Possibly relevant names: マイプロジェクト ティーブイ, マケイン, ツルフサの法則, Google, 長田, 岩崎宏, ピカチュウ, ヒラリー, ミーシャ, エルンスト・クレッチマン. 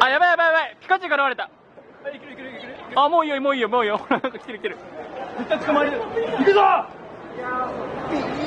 あ、やばい、ピカチュウが現れた。あ、いける。あ、もういいよ。ほら、なんか来てる。絶対捕まえる。行くぞ。